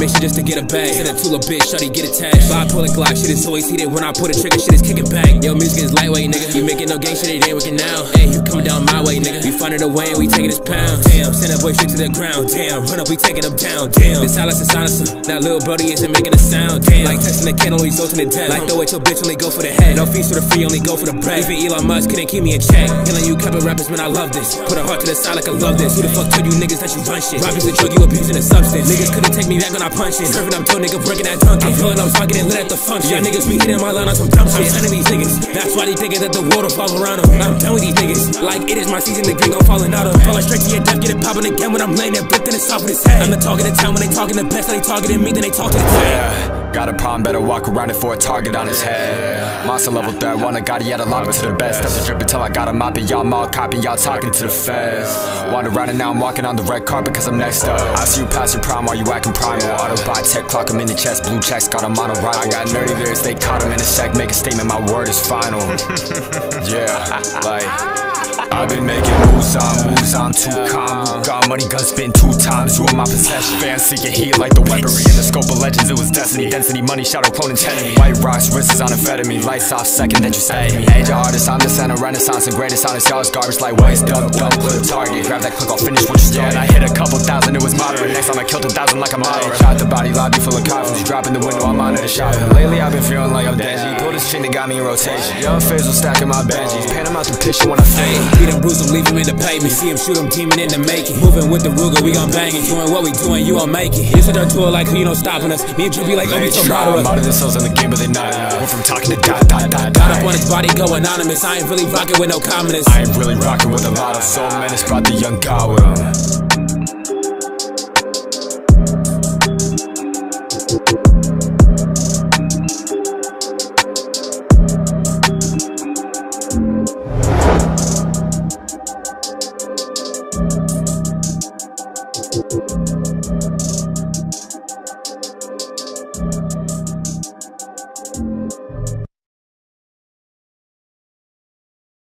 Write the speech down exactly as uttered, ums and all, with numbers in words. make shit just to get a bag. Said that to a bitch, shawty get attached. Bipolar Glock, shit is always heated. When I pull the trigger, shit is kicking back. Yo, music is lightweight, nigga. You making no gang shit, it ain't working now. Hey, you coming down my way, nigga. We finding a way and we taking this pound. Damn, send that boy straight to the ground. Damn, run up, we taking him down. Damn, this silence is silencing. That little brody isn't making a sound. Damn, like testing the candle, resulting in death. Like throw at your bitch, only go for the head. No fees for the free, only go for the bread. Even Elon Musk couldn't keep me in check. Killing you couple rappers, man, I love this. Put a heart to the side like I love this. Who the fuck told you niggas that you run shit? Robbie's a drug, you abusing the substance. Niggas couldn't take me back when I punch it. Serving up toe, nigga, breaking that dunk. I'm pulling up, talking and lit at the function. Y'all niggas be hitting my line on some dumb shit. I'm sending these niggas. That's why they thinking that the water falls around them. I'm done with these niggas. Like it is my season, the gang I'm falling out of. Falling straight to your death, get it popping again when I'm laying there, blipping it soft with his head. I'm the talking to town when they talking the best. They targeting me, then they talking to town. Got a problem, better walk around it for a target on his head. Monster level threat, wanna got it, a lot to the best. That's a drip until I got a mop, and y'all mall copy, y'all talking to the feds. Wander around and now I'm walking on the red carpet cause I'm next up. I see you past your prime while you acting primal. Autobot tech, clock him in the chest, blue checks, got him on a rival. I got nerdy lyrics, they caught him in a sec, make a statement, my word is final. Yeah, like... I've been making moves on, moves on, too calm. Got money, gun spin two times, you in my possession. Fancy your heat like the weaponry. In the scope of legends, it was destiny. Density, money, shadow, clone, intensity. White rocks, wrists is on amphetamine. Lights off, second that you said me. Age of artists, I'm the center, renaissance. And greatest honest, y'all is garbage like waste. Dump, dump, clip, target. Grab that click, I'll finish what you started. I hit a couple thousand, it was moderate. Next time I killed a thousand like a moderate. Shot the body, lobby full of confidence. Dropping the window, I'm on to the shop. Lately, I've been feeling like I'm Denji. Pull this shit that got me in rotation. Young phase was stacking my Benjis. Paint him out the picture when I fade. Beat him, bruise him, leave him in the pavement. See him shoot him, demon in the making. Moving with the Ruger, we gon' bang it. Doing what we doing, you gon' make it. This is our tour like you no stopping us. Me and Drew be like, oh, we so proud of us. I'm out of themselves in the game, but they not. We're from talking to dot, dot, dot, dot. Got up on his body, go anonymous. I ain't really rocking with no communists. I ain't really rocking with a lot of soul menace. Brought the young God with him.